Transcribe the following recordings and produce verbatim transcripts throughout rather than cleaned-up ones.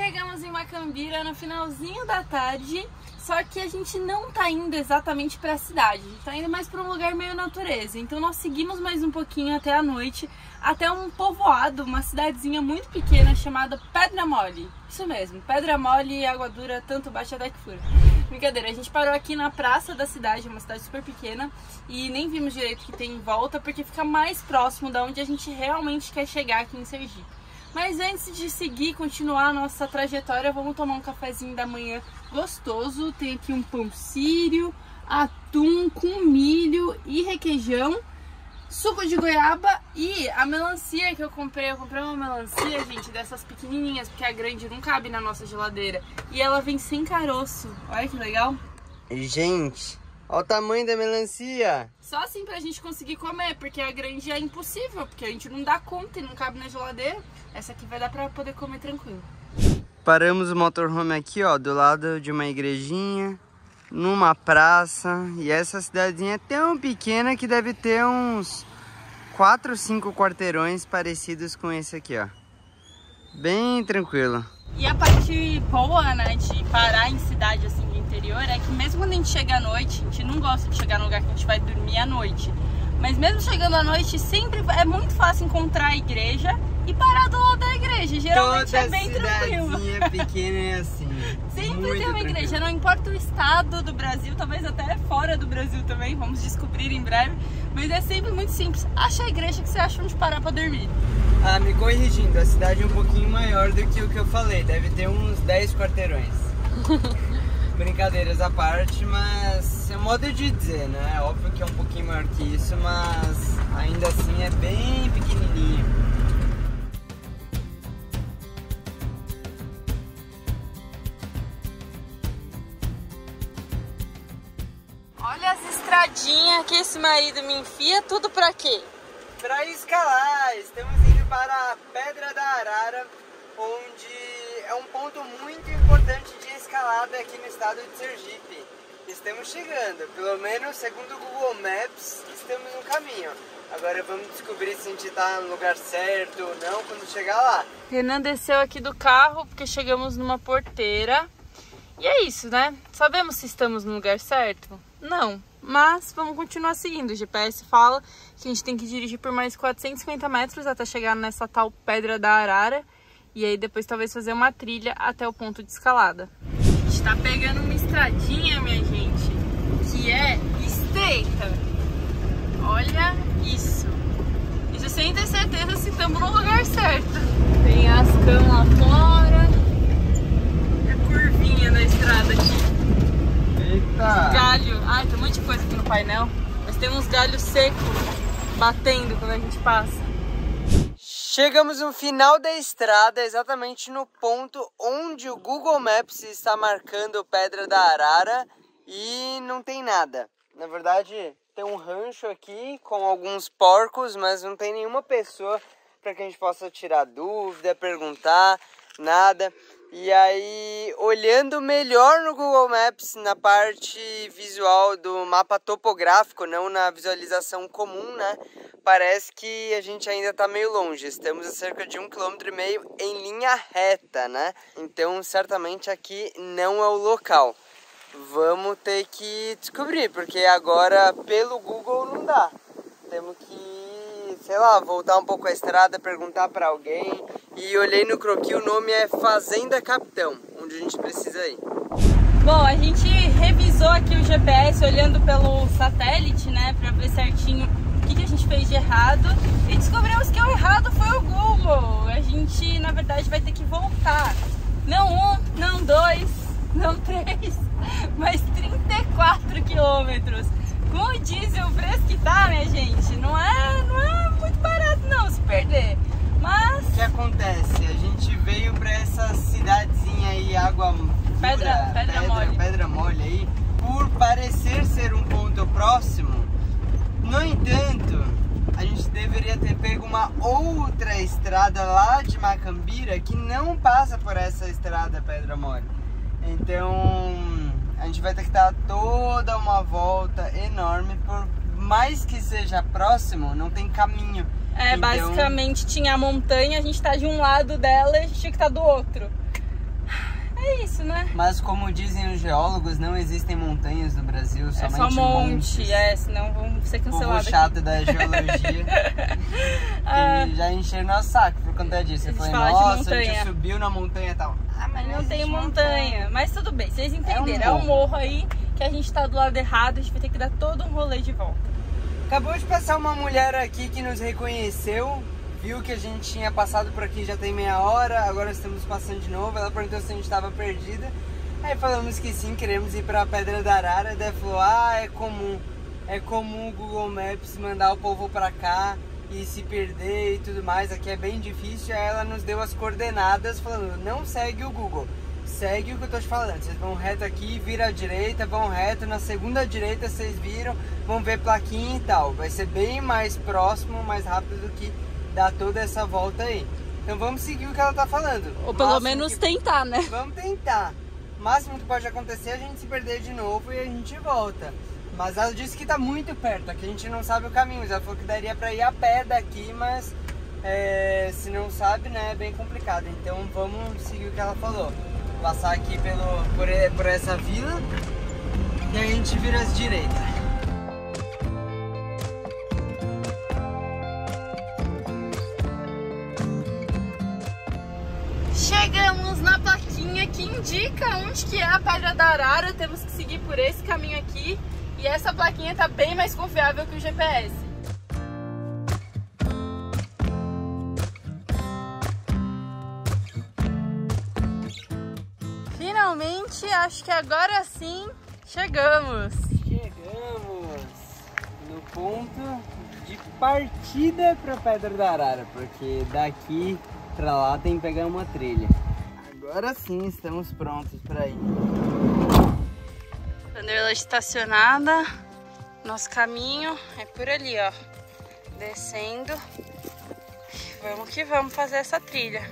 Chegamos em Macambira no finalzinho da tarde, só que a gente não tá indo exatamente pra cidade, a gente tá indo mais pra um lugar meio natureza. Então nós seguimos mais um pouquinho até a noite, até um povoado, uma cidadezinha muito pequena chamada Pedra Mole. Isso mesmo, Pedra Mole e água dura, tanto baixa até que fura. Brincadeira, a gente parou aqui na praça da cidade, uma cidade super pequena, e nem vimos direito o que tem em volta, porque fica mais próximo da onde a gente realmente quer chegar aqui em Sergipe. Mas antes de seguir, continuar a nossa trajetória, vamos tomar um cafezinho da manhã gostoso. Tem aqui um pão sírio, atum com milho e requeijão, suco de goiaba e a melancia que eu comprei. Eu comprei uma melancia, gente, dessas pequenininhas, porque a grande não cabe na nossa geladeira. E ela vem sem caroço. Olha que legal. Gente, olha o tamanho da melancia. Só assim pra gente conseguir comer, porque a grande é impossível, porque a gente não dá conta e não cabe na geladeira. Essa aqui vai dar pra poder comer tranquilo. Paramos o motorhome aqui, ó, do lado de uma igrejinha, numa praça. E essa cidadezinha é tão pequena que deve ter uns quatro ou cinco quarteirões parecidos com esse aqui, ó. Bem tranquilo. E a parte boa, né, de parar em cidade assim, interior, é que mesmo quando a gente chega à noite, a gente não gosta de chegar num lugar que a gente vai dormir à noite, mas mesmo chegando à noite, sempre é muito fácil encontrar a igreja e parar do lado da igreja. Geralmente toda é bem tranquilo. Pequena é assim. Sempre tem uma igreja, não importa o estado do Brasil, talvez até fora do Brasil também, vamos descobrir em breve, mas é sempre muito simples. Acha a igreja que você acha onde parar pra dormir. Ah, me corrigindo, a cidade é um pouquinho maior do que o que eu falei, deve ter uns dez quarteirões. Brincadeiras à parte, mas é um modo de dizer, né? Óbvio que é um pouquinho maior que isso, mas ainda assim é bem pequenininho. Olha as estradinhas que esse marido me enfia, tudo pra quê? Pra escalar! Estamos indo para a Pedra da Arara, onde é um ponto muito importante de escalada aqui no estado de Sergipe. Estamos chegando, pelo menos segundo o Google Maps, estamos no caminho. Agora vamos descobrir se a gente está no lugar certo ou não quando chegar lá. Renan desceu aqui do carro porque chegamos numa porteira. E é isso, né? Sabemos se estamos no lugar certo? Não, mas vamos continuar seguindo. O G P S fala que a gente tem que dirigir por mais quatrocentos e cinquenta metros até chegar nessa tal Pedra da Arara. E aí depois talvez fazer uma trilha até o ponto de escalada. A gente tá pegando uma estradinha, minha gente, que é estreita. Olha isso. Isso sem ter certeza se estamos no lugar certo. Tem as camas lá fora. É curvinha da estrada aqui. Eita! Galho. Ai, tem um monte de coisa aqui no painel. Mas tem uns galhos secos batendo quando a gente passa. Chegamos no final da estrada, exatamente no ponto onde o Google Maps está marcando Pedra da Arara, e não tem nada. Na verdade, tem um rancho aqui com alguns porcos, mas não tem nenhuma pessoa para que a gente possa tirar dúvida, perguntar, nada. E aí, olhando melhor no Google Maps, na parte visual do mapa topográfico, não na visualização comum, né? Parece que a gente ainda tá meio longe. Estamos a cerca de um quilômetro e meio em linha reta, né? Então, certamente aqui não é o local. Vamos ter que descobrir, porque agora pelo Google não dá. Temos que, sei lá, voltar um pouco a estrada, perguntar para alguém. E olhei no croquis, o nome é Fazenda Capitão, onde a gente precisa ir. Bom, a gente revisou aqui o G P S olhando pelo satélite, né, pra ver certinho o que, que a gente fez de errado. E descobrimos que o errado foi o Google. A gente, na verdade, vai ter que voltar. Não um, não dois, não três, mas trinta e quatro quilômetros. Com o diesel fresco que tá, minha gente, não é, não é muito barato não se perder. Mas... o que acontece? A gente veio pra essa cidadezinha aí, água pedra, pedra, pedra, mole. pedra mole aí, por parecer ser um ponto próximo. No entanto, a gente deveria ter pego uma outra estrada lá de Macambira que não passa por essa estrada Pedra Mole. Então, a gente vai ter que dar toda uma volta enorme, por mais que seja próximo, não tem caminho. É, então... basicamente tinha a montanha, a gente tá de um lado dela e a gente tinha que tá do outro. É isso, né? Mas como dizem os geólogos, não existem montanhas no Brasil, somente é só monte, montes. É, senão vão ser cancelados. O chato da geologia. Ah, e já encheram nosso saco por conta disso. Eu falei, nossa, a gente subiu na montanha e tal. Ah, mas não tem montanha. Mas tudo bem, vocês entenderam. É um, é um morro aí que a gente tá do lado errado, a gente vai ter que dar todo um rolê de volta. Acabou de passar uma mulher aqui que nos reconheceu. Viu que a gente tinha passado por aqui já tem meia hora, agora estamos passando de novo. Ela perguntou se a gente estava perdida. Aí falamos que sim, queremos ir para a Pedra da Arara. Daí falou, ah, é comum, é comum o Google Maps mandar o povo para cá e se perder e tudo mais, aqui é bem difícil. Aí ela nos deu as coordenadas falando, não segue o Google, segue o que eu tô te falando. Vocês vão reto aqui, vira à direita, vão reto, na segunda direita vocês viram, vão ver plaquinha e tal. Vai ser bem mais próximo, mais rápido do que dar toda essa volta aí. Então vamos seguir o que ela tá falando. Ou pelo máximo menos que... tentar, né? Vamos tentar. O máximo que pode acontecer é a gente se perder de novo e a gente volta. Mas ela disse que tá muito perto, que a gente não sabe o caminho. Ela falou que daria pra ir a pé daqui, mas é, se não sabe, né, é bem complicado. Então vamos seguir o que ela falou. Passar aqui pelo, por, por essa vila e a gente vira às direitas. Chegamos na plaquinha que indica onde que é a Pedra da Arara, temos que seguir por esse caminho aqui e essa plaquinha tá bem mais confiável que o G P S. Finalmente, acho que agora sim chegamos! Chegamos no ponto de partida para a Pedra da Arara, porque daqui pra lá tem que pegar uma trilha. Agora sim estamos prontos para ir. Wanderlust estacionada. Nosso caminho é por ali, ó. Descendo. Vamos que vamos fazer essa trilha.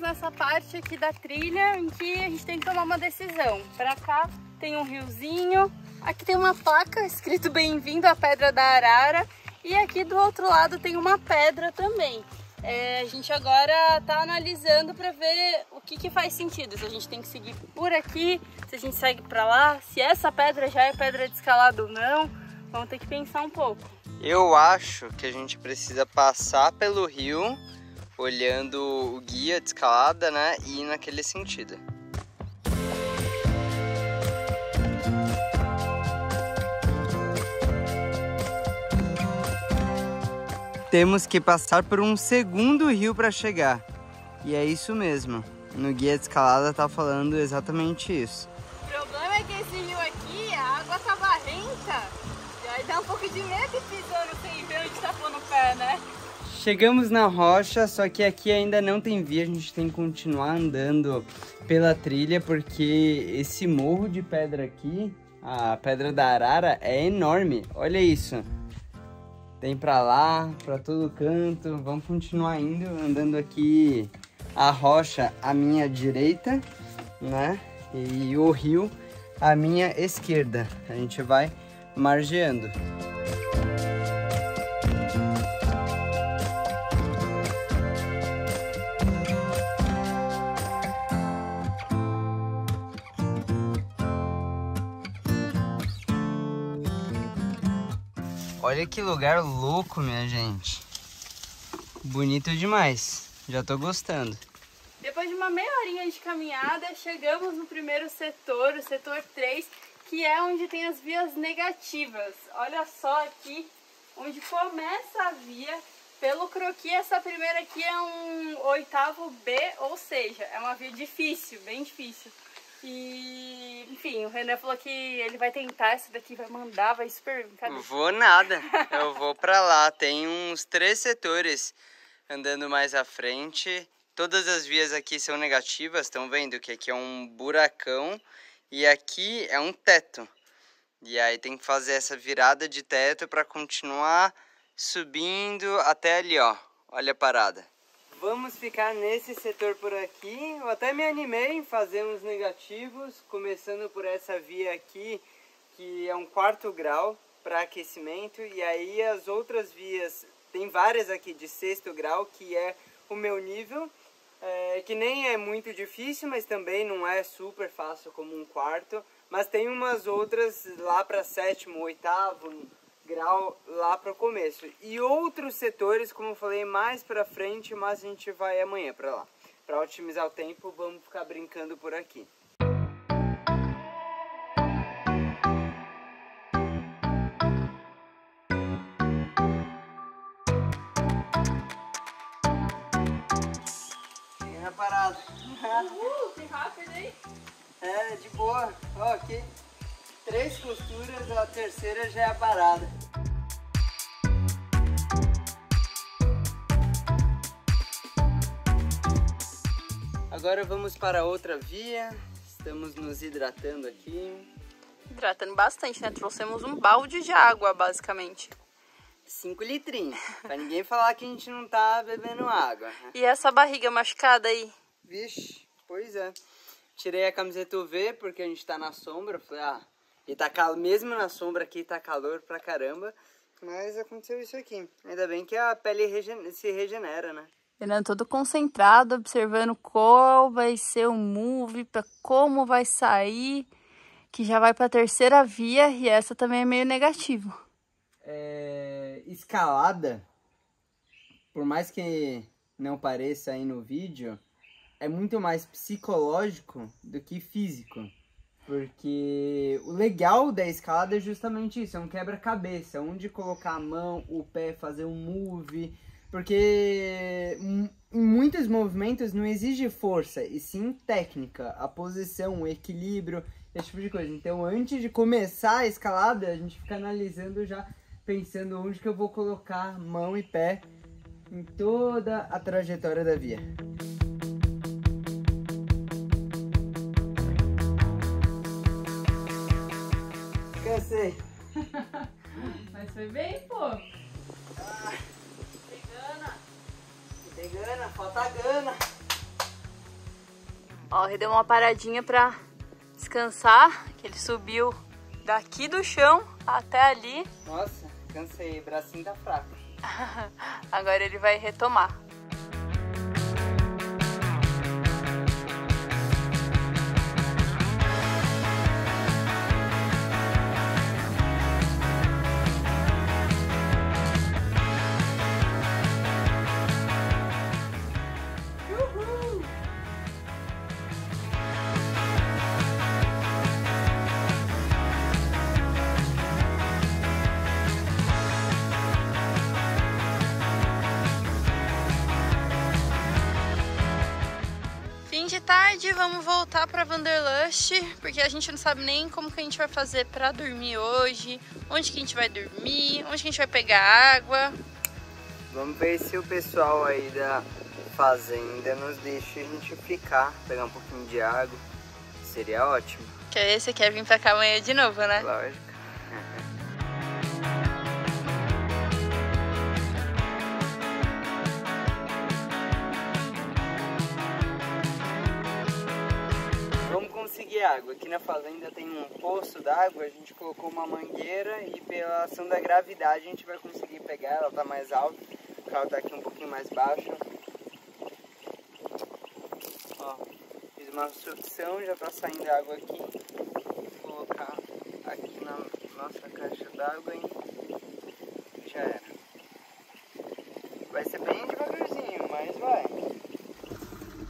Nessa parte aqui da trilha em que a gente tem que tomar uma decisão. Pra cá tem um riozinho, aqui tem uma placa escrito bem-vindo à Pedra da Arara e aqui do outro lado tem uma pedra também. É, a gente agora tá analisando pra ver o que que faz sentido, se a gente tem que seguir por aqui, se a gente segue pra lá, se essa pedra já é pedra de escalada ou não. Vamos ter que pensar um pouco. Eu acho que a gente precisa passar pelo rio olhando o guia de escalada, né, e ir naquele sentido. Temos que passar por um segundo rio para chegar. E é isso mesmo. No guia de escalada tá falando exatamente isso. O problema é que esse rio aqui, a água tá barrenta. E aí dá um pouco de medo de tesouro sem ver onde tá pondo o pé, né? Chegamos na rocha, só que aqui ainda não tem via, a gente tem que continuar andando pela trilha, porque esse morro de pedra aqui, a Pedra da Arara, é enorme. Olha isso, tem pra lá, pra todo canto. Vamos continuar indo, andando aqui a rocha à minha direita, né, e o rio à minha esquerda. A gente vai margeando. Olha que lugar louco, minha gente. Bonito demais. Já tô gostando. Depois de uma meia horinha de caminhada, chegamos no primeiro setor, o setor três, que é onde tem as vias negativas. Olha só aqui, onde começa a via. Pelo croqui, essa primeira aqui é um oitavo B, ou seja, é uma via difícil, bem difícil. E, enfim, o Renan falou que ele vai tentar essa daqui, vai mandar, vai super... Não vou nada, eu vou pra lá. Tem uns três setores andando mais à frente. Todas as vias aqui são negativas, estão vendo que aqui é um buracão e aqui é um teto. E aí tem que fazer essa virada de teto pra continuar subindo até ali, ó. Olha a parada. Vamos ficar nesse setor por aqui. Eu até me animei em fazer uns negativos, começando por essa via aqui, que é um quarto grau para aquecimento, e aí as outras vias, tem várias aqui de sexto grau, que é o meu nível, é, que nem é muito difícil, mas também não é super fácil como um quarto, mas tem umas outras lá para sétimo, oitavo grau lá para o começo. E outros setores, como eu falei, mais para frente, mas a gente vai amanhã para lá. Para otimizar o tempo, vamos ficar brincando por aqui. Cheguei na parada. Uhul, que rápido, hein? É, de boa. Ó, aqui, três costuras, a terceira já é a parada. Agora vamos para outra via, estamos nos hidratando aqui. Hidratando bastante, né? Trouxemos um balde de água, basicamente. Cinco litrinhos, pra ninguém falar que a gente não tá bebendo água. Né? E essa barriga machucada aí? Vixe, pois é. Tirei a camiseta U V porque a gente tá na sombra, falei, ah, e tá cal... mesmo na sombra aqui tá calor pra caramba, mas aconteceu isso aqui. Ainda bem que a pele regen... se regenera, né? Renan todo concentrado, observando qual vai ser o move, pra como vai sair, que já vai pra terceira via, e essa também é meio negativo. É, escalada, por mais que não pareça aí no vídeo, é muito mais psicológico do que físico. Porque o legal da escalada é justamente isso, é um quebra-cabeça, onde colocar a mão, o pé, fazer um move... Porque em muitos movimentos não exige força, e sim técnica, a posição, o equilíbrio, esse tipo de coisa. Então, antes de começar a escalada, a gente fica analisando já, pensando onde que eu vou colocar mão e pé em toda a trajetória da via. Cansei. Mas foi bem, pô. Tem gana, falta gana. Ó, ele deu uma paradinha pra descansar, que ele subiu daqui do chão até ali. Nossa, cansei, bracinho tá fraco. Agora ele vai retomar. Tarde, vamos voltar para Wanderlust, porque a gente não sabe nem como que a gente vai fazer para dormir hoje, onde que a gente vai dormir, onde que a gente vai pegar água. Vamos ver se o pessoal aí da fazenda nos deixa a gente ficar, pegar um pouquinho de água, seria ótimo. Quer ver, você quer vir para cá amanhã de novo, né? Lógico. Água. Aqui na fazenda tem um poço d'água, a gente colocou uma mangueira e pela ação da gravidade a gente vai conseguir pegar, ela tá mais alta, o carro tá aqui um pouquinho mais baixo. Ó, fiz uma sucção, já tá saindo água aqui, vou colocar aqui na nossa caixa d'água e já era. Vai ser bem devagarzinho, mas vai.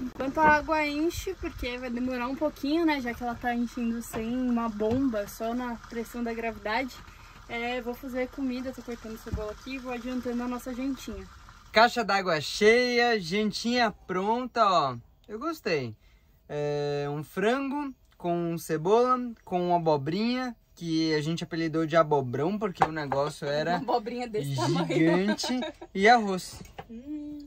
Enquanto a água enche, porque vai demorar um pouquinho, né? Já que ela tá enchendo sem uma bomba, só na pressão da gravidade. É, vou fazer comida, tô cortando cebola aqui e vou adiantando a nossa jantinha. Caixa d'água cheia, jantinha pronta, ó. Eu gostei. É um frango com cebola, com abobrinha, que a gente apelidou de abobrão, porque o negócio era uma abobrinha desse gigante, tamanho. E arroz. Hum.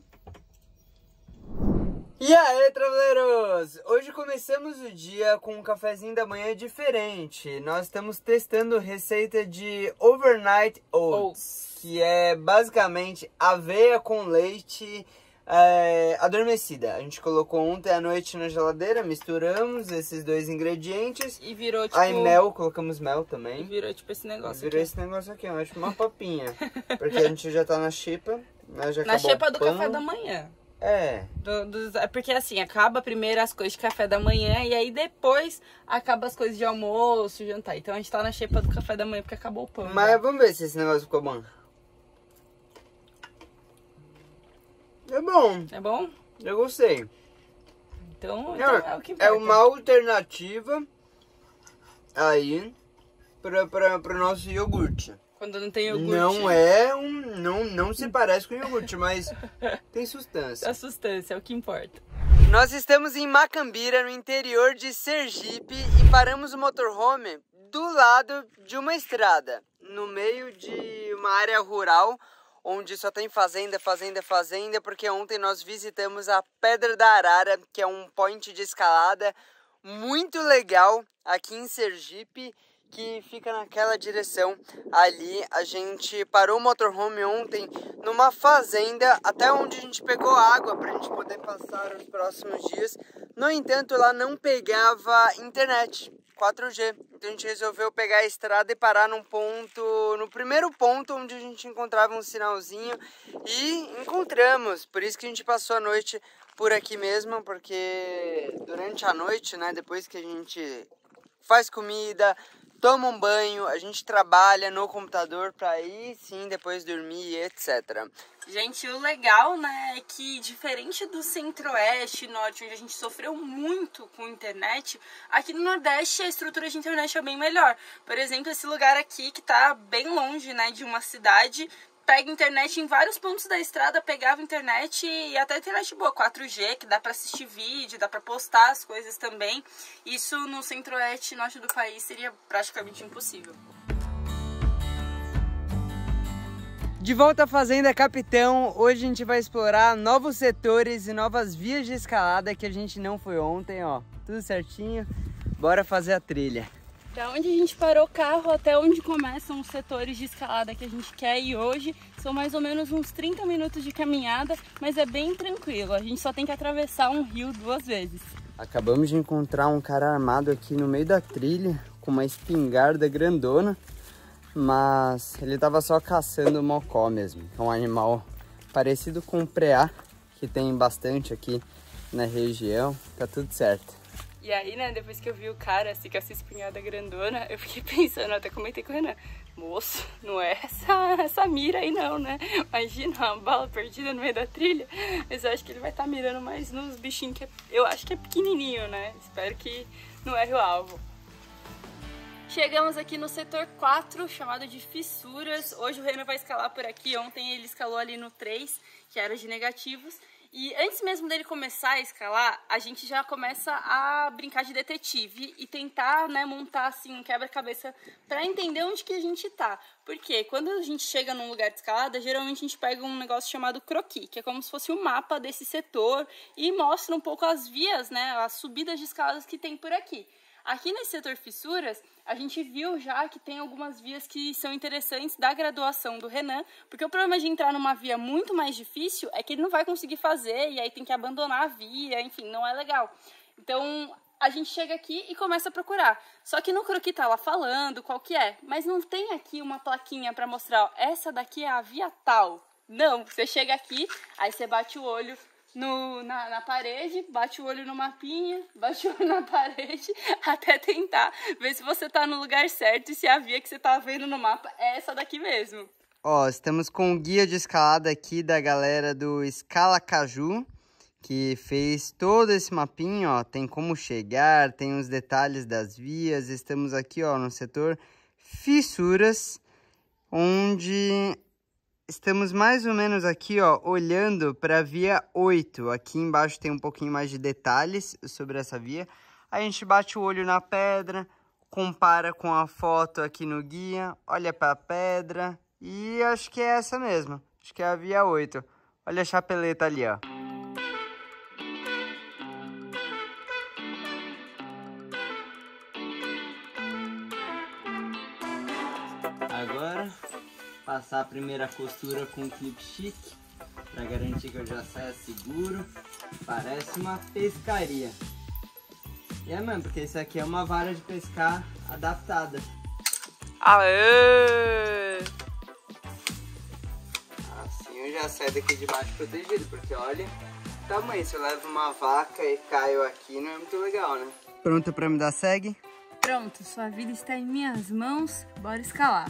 E aí, traveleiros! Hoje começamos o dia com um cafezinho da manhã diferente. Nós estamos testando receita de overnight oats, oats. Que é basicamente aveia com leite, é, adormecida. A gente colocou ontem à noite na geladeira, misturamos esses dois ingredientes. E virou tipo... Aí mel, colocamos mel também. E virou tipo esse negócio virou aqui. Virou esse negócio aqui, ó, tipo uma papinha. Porque a gente já tá na xepa. Né, já na xepa do pão. Café da manhã. É. Do, do, porque assim, acaba primeiro as coisas de café da manhã e aí depois acaba as coisas de almoço, jantar. Então a gente tá na xepa do café da manhã porque acabou o pão. Mas né? Vamos ver se esse negócio ficou bom. É bom. É bom? Eu gostei. Então, então é, é o que importa. É uma alternativa aí pra, pra, pra nosso iogurte. Quando não tem iogurte. Não é um... Não, não se parece com iogurte, mas tem substância. A substância é o que importa. Nós estamos em Macambira, no interior de Sergipe, e paramos o motorhome do lado de uma estrada, no meio de uma área rural, onde só tem fazenda, fazenda, fazenda, porque ontem nós visitamos a Pedra da Arara, que é um point de escalada muito legal aqui em Sergipe, que fica naquela direção ali. A gente parou o motorhome ontem numa fazenda, até onde a gente pegou água para a gente poder passar os próximos dias. No entanto, lá não pegava internet quatro G, então a gente resolveu pegar a estrada e parar num ponto, no primeiro ponto onde a gente encontrava um sinalzinho, e encontramos. Por isso que a gente passou a noite por aqui mesmo, porque durante a noite, né, depois que a gente faz comida, toma um banho, a gente trabalha no computador para aí sim depois dormir, etcétera. Gente, o legal, né, é que diferente do centro-oeste e norte, onde a gente sofreu muito com internet, aqui no nordeste a estrutura de internet é bem melhor. Por exemplo, esse lugar aqui que tá bem longe, né, de uma cidade, pega internet em vários pontos da estrada, pegava internet e até internet boa, quatro G, que dá pra assistir vídeo, dá pra postar as coisas também. Isso no centro-oeste e norte do país seria praticamente impossível. De volta à Fazenda Capitão, hoje a gente vai explorar novos setores e novas vias de escalada que a gente não foi ontem, ó. Tudo certinho, bora fazer a trilha. Da onde a gente parou o carro até onde começam os setores de escalada que a gente quer ir hoje, são mais ou menos uns trinta minutos de caminhada, mas é bem tranquilo, a gente só tem que atravessar um rio duas vezes. Acabamos de encontrar um cara armado aqui no meio da trilha, com uma espingarda grandona, mas ele tava só caçando o mocó mesmo, que é um animal parecido com o preá, que tem bastante aqui na região, tá tudo certo. E aí, né, depois que eu vi o cara assim, com essa espingarda grandona, eu fiquei pensando, até comentei com o Renan, moço, não é essa, essa mira aí não, né? Imagina uma bala perdida no meio da trilha, mas eu acho que ele vai estar tá mirando mais nos bichinhos que é, eu acho que é pequenininho, né? Espero que não erre o alvo. Chegamos aqui no setor quatro, chamado de fissuras. Hoje o Renan vai escalar por aqui, ontem ele escalou ali no três, que era de negativos. E antes mesmo dele começar a escalar, a gente já começa a brincar de detetive e tentar, né, montar assim um quebra-cabeça para entender onde que a gente tá. Porque quando a gente chega num lugar de escalada, geralmente a gente pega um negócio chamado croquis, que é como se fosse um mapa desse setor e mostra um pouco as vias, né, as subidas de escaladas que tem por aqui. Aqui nesse setor fissuras, a gente viu já que tem algumas vias que são interessantes da graduação do Renan, porque o problema de entrar numa via muito mais difícil é que ele não vai conseguir fazer, e aí tem que abandonar a via, enfim, não é legal. Então, a gente chega aqui e começa a procurar. Só que no croquis tá lá falando qual que é, mas não tem aqui uma plaquinha para mostrar, ó, essa daqui é a via tal. Não, você chega aqui, aí você bate o olho No, na, na parede, bate o olho no mapinha, bate o olho na parede, até tentar ver se você tá no lugar certo e se a via que você tá vendo no mapa é essa daqui mesmo. Ó, estamos com o guia de escalada aqui da galera do Escalacaju, que fez todo esse mapinho, ó, tem como chegar, tem os detalhes das vias. Estamos aqui, ó, no setor fissuras, onde... Estamos mais ou menos aqui, ó, olhando para a via oito. Aqui embaixo tem um pouquinho mais de detalhes sobre essa via. A gente bate o olho na pedra, compara com a foto aqui no guia, olha para a pedra e acho que é essa mesmo. Acho que é a via oito. Olha a chapeleta ali, ó. Agora... Passar a primeira costura com o clip chique para garantir que eu já saia seguro. Parece uma pescaria. E é, mano, porque isso aqui é uma vara de pescar adaptada. Aê! Assim eu já saio daqui de baixo protegido, porque olha o tamanho. Se eu levo uma vaca e caio aqui, não é muito legal, né? Pronto para me dar segue? Pronto, sua vida está em minhas mãos, bora escalar.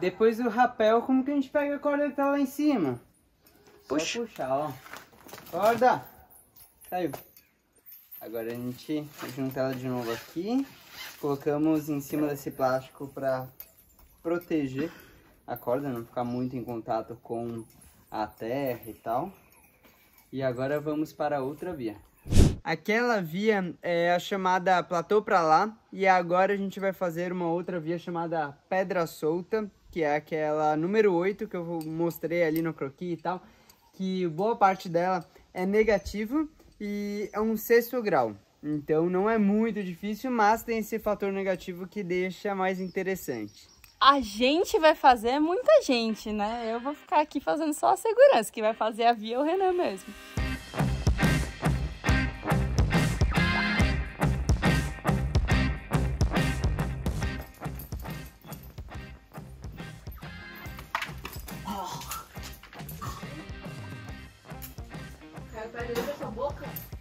Depois do rapel, como que a gente pega a corda que tá lá em cima? Puxa. Só puxar, ó. Corda! Saiu. Agora a gente junta ela de novo aqui. Colocamos em cima desse plástico para proteger a corda, não ficar muito em contato com a terra e tal. E agora vamos para outra via. Aquela via é a chamada platô para lá. E agora a gente vai fazer uma outra via chamada Pedra Solta, que é aquela número oito que eu mostrei ali no croquis e tal, que boa parte dela é negativo e é um sexto grau. Então não é muito difícil, mas tem esse fator negativo que deixa mais interessante. A gente vai fazer muita gente, né? Eu vou ficar aqui fazendo só a segurança, que vai fazer a via é o Renan mesmo.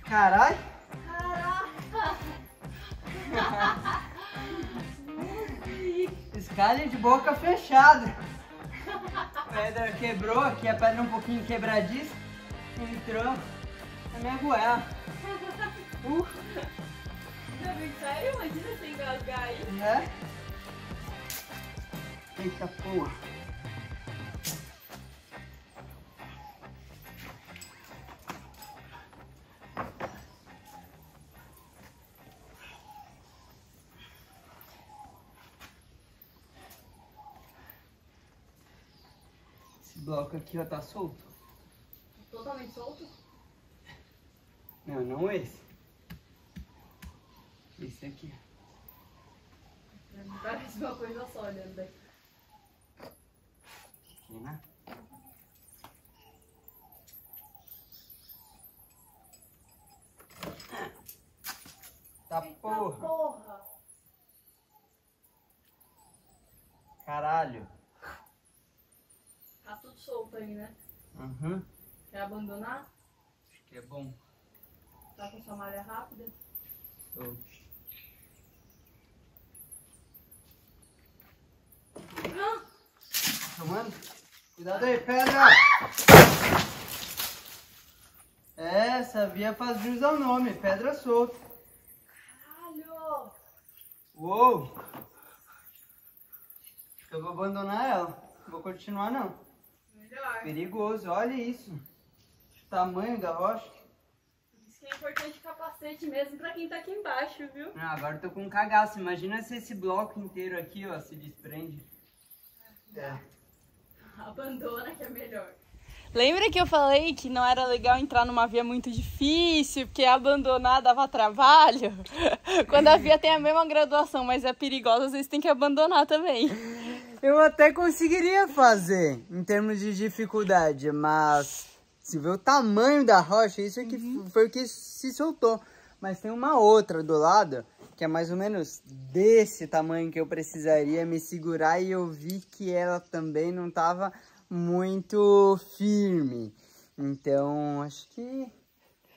Caralho! Caraca! Escalha de boca fechada. A pedra quebrou aqui, a pedra um pouquinho quebradiça. Entrou na minha goela. Uh! Ainda bem que saiu, imagina se engasgar aí. Né? Eita porra! O bloco aqui, ó, tá solto. Totalmente solto? Não, não esse. Esse aqui. Parece uma coisa só olhando daqui. Aqui, né? Tá porra. porra! Caralho! Tá tudo solto aí, né? Uhum. Quer abandonar? Acho que é bom. Tá com sua malha rápida? Tô. Ah! Tomando? Cuidado aí, pedra! Ah! Essa via faz jus ao nome, Pedra Solta. Caralho! Uou! Acho que eu vou abandonar ela. Não vou continuar, não. Perigoso, olha isso. O tamanho da rocha. Isso que é importante, capacete mesmo pra quem tá aqui embaixo, viu? Ah, agora eu tô com um cagaço. Imagina se esse bloco inteiro aqui, ó, se desprende. É. É. Abandona que é melhor. Lembra que eu falei que não era legal entrar numa via muito difícil, porque abandonar dava trabalho? Quando a via tem a mesma graduação, mas é perigosa, às vezes tem que abandonar também. Eu até conseguiria fazer, em termos de dificuldade, mas se vê o tamanho da rocha, isso aqui uhum. foi o que se soltou. Mas tem uma outra do lado, que é mais ou menos desse tamanho que eu precisaria me segurar, e eu vi que ela também não estava muito firme. Então, acho que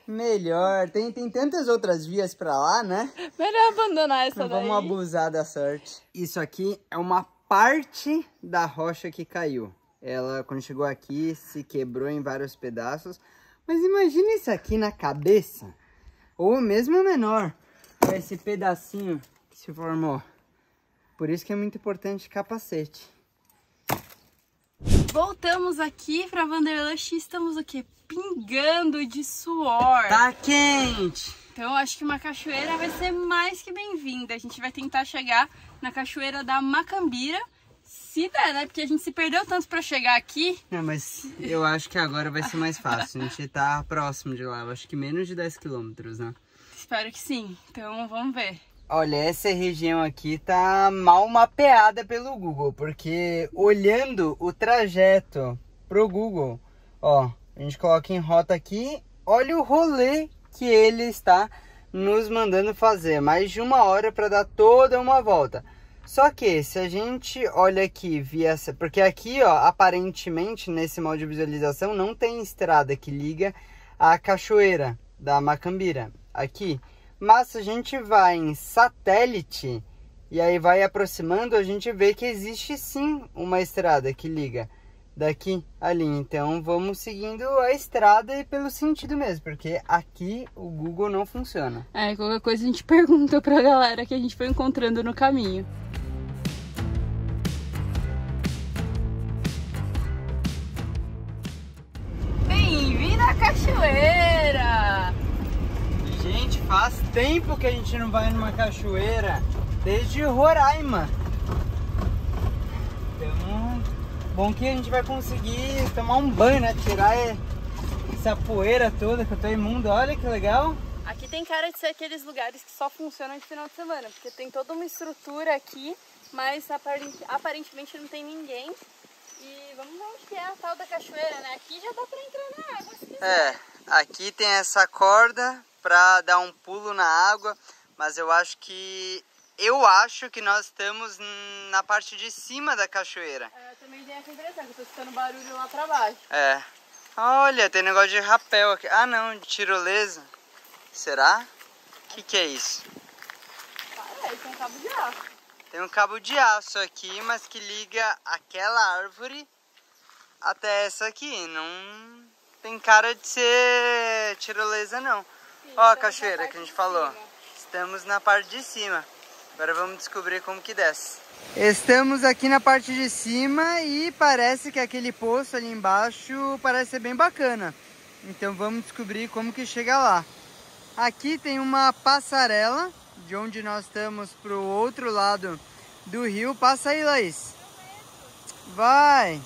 melhor. Tem, tem tantas outras vias pra lá, né? Melhor abandonar essa não daí. Vamos abusar da sorte. Isso aqui é uma parte da rocha que caiu. Ela, quando chegou aqui, se quebrou em vários pedaços. Mas imagina isso aqui na cabeça. Ou mesmo menor. Esse pedacinho que se formou. Por isso que é muito importante capacete. Voltamos aqui para Wanderlust e estamos o quê? Pingando de suor. Tá quente! Então acho que uma cachoeira vai ser mais que bem-vinda. A gente vai tentar chegar na cachoeira da Macambira. Se der, né? Porque a gente se perdeu tanto pra chegar aqui. Não, mas eu acho que agora vai ser mais fácil. A gente tá próximo de lá. Eu acho que menos de dez quilômetros, né? Espero que sim. Então vamos ver. Olha, essa região aqui tá mal mapeada pelo Google. Porque olhando o trajeto pro Google, ó, a gente coloca em rota aqui. Olha o rolê que ele está nos mandando fazer. Mais de uma hora para dar toda uma volta. Só que se a gente olha aqui via... Porque aqui, ó, aparentemente, nesse modo de visualização, não tem estrada que liga a cachoeira da Macambira. Aqui. Mas se a gente vai em satélite e aí vai aproximando, a gente vê que existe sim uma estrada que liga daqui ali. Então vamos seguindo a estrada e pelo sentido mesmo, porque aqui o Google não funciona. É, qualquer coisa a gente pergunta pra galera que a gente foi encontrando no caminho. Cachoeira! Gente, faz tempo que a gente não vai numa cachoeira, desde Roraima. Então, bom que a gente vai conseguir tomar um banho, né? Tirar essa poeira toda que eu tô imundo, olha que legal. Aqui tem cara de ser aqueles lugares que só funcionam de final de semana, porque tem toda uma estrutura aqui, mas aparentemente não tem ninguém. E vamos ver onde que é a tal da cachoeira, né? Aqui já dá pra entrar na água, se quiser. É, aqui tem essa corda pra dar um pulo na água, mas eu acho que... Eu acho que nós estamos na parte de cima da cachoeira. É, eu também tenho essa impressão, que eu tô escutando barulho lá pra baixo. É. Olha, tem negócio de rapel aqui. Ah, não, de tirolesa. Será? O que que é isso? Parece um cabo de aço. Tem um cabo de aço aqui, mas que liga aquela árvore até essa aqui. Não tem cara de ser tirolesa, não. Sim, ó a cachoeira que a gente falou. Cima. Estamos na parte de cima. Agora vamos descobrir como que desce. Estamos aqui na parte de cima e parece que aquele poço ali embaixo parece ser bem bacana. Então vamos descobrir como que chega lá. Aqui tem uma passarela. De onde nós estamos para o outro lado do rio. Passa aí, Lais. Vai!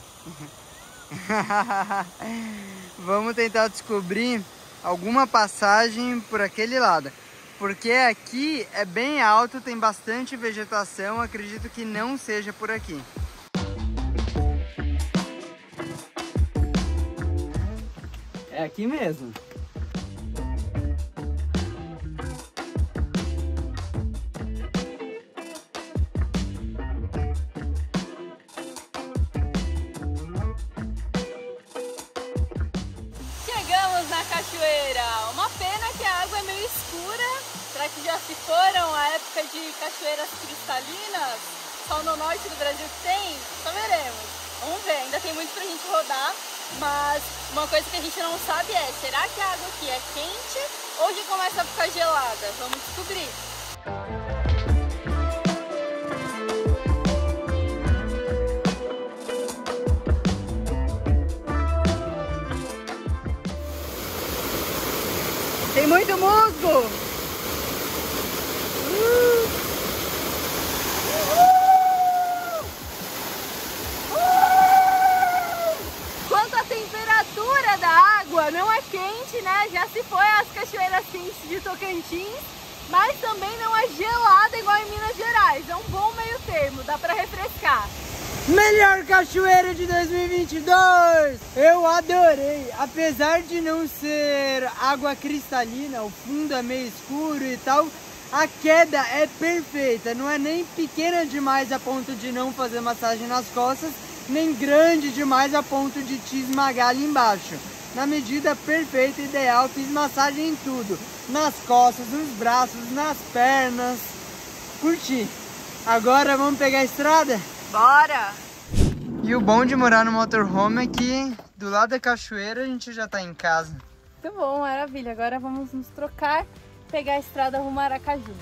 Vamos tentar descobrir alguma passagem por aquele lado. Porque aqui é bem alto, tem bastante vegetação. Acredito que não seja por aqui. É aqui mesmo. Uma pena que a água é meio escura. Será que já se foram a época de cachoeiras cristalinas? Só no norte do Brasil que tem? Só veremos. Vamos ver, ainda tem muito pra gente rodar. Mas uma coisa que a gente não sabe é, será que a água aqui é quente ou que começa a ficar gelada? Vamos descobrir. Tem muito musgo! Uh! Uh! Uh! Quanto à temperatura da água, não é quente, né? Já se foi as cachoeiras quentes de Tocantins, mas também não é gelada igual em Minas Gerais. É um bom meio termo, dá pra refrescar. Melhor cachoeira de dois mil e vinte e dois! Eu adorei! Apesar de não ser água cristalina, o fundo é meio escuro e tal, a queda é perfeita, não é nem pequena demais a ponto de não fazer massagem nas costas, nem grande demais a ponto de te esmagar ali embaixo. Na medida perfeita, ideal, fiz massagem em tudo, nas costas, nos braços, nas pernas, curti! Agora vamos pegar a estrada? Bora! E o bom de morar no motorhome é que do lado da cachoeira a gente já tá em casa. Muito bom, maravilha. Agora vamos nos trocar, pegar a estrada rumo a Aracaju.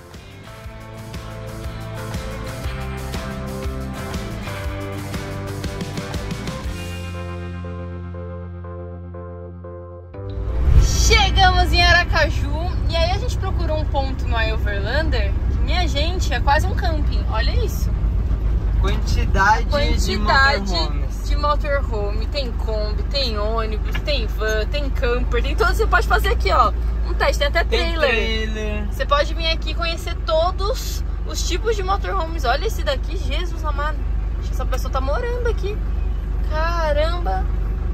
Chegamos em Aracaju e aí a gente procurou um ponto no iOverlander que, minha gente, é quase um camping. Olha isso. Quantidade, Quantidade de motorhomes. de motorhome. Tem Kombi, tem ônibus, tem van, tem camper, tem tudo. Você pode fazer aqui, ó, um teste. Tem até trailer. Tem trailer. Você pode vir aqui conhecer todos os tipos de motorhomes. Olha esse daqui, Jesus amado. Essa pessoa tá morando aqui. Caramba.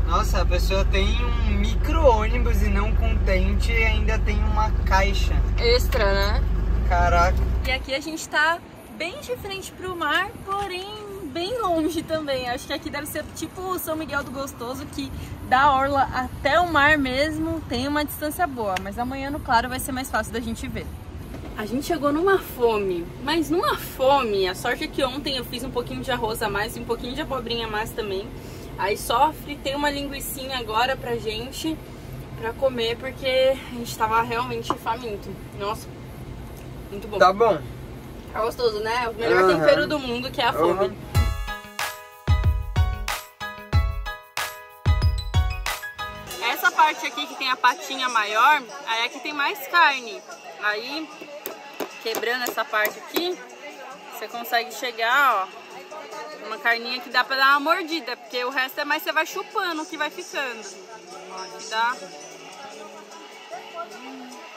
Nossa, a pessoa tem um micro-ônibus e não contente ainda tem uma caixa. Extra, né? Caraca. E aqui a gente tá bem de frente pro mar, porém bem longe também. Acho que aqui deve ser tipo São Miguel do Gostoso, que da orla até o mar mesmo tem uma distância boa. Mas amanhã, no claro, vai ser mais fácil da gente ver. A gente chegou numa fome, mas numa fome. A sorte é que ontem eu fiz um pouquinho de arroz a mais e um pouquinho de abobrinha a mais também. Aí só fritei uma linguicinha agora pra gente, pra comer, porque a gente tava realmente faminto. Nossa, muito bom. Tá bom. É gostoso, né? O melhor uhum. tempero do mundo, que é a uhum. fome. Essa parte aqui que tem a patinha maior, aí aqui tem mais carne. Aí, quebrando essa parte aqui, você consegue chegar, ó. Uma carninha que dá pra dar uma mordida, porque o resto é mais você vai chupando o que vai ficando. Ó, aqui dá. Hum.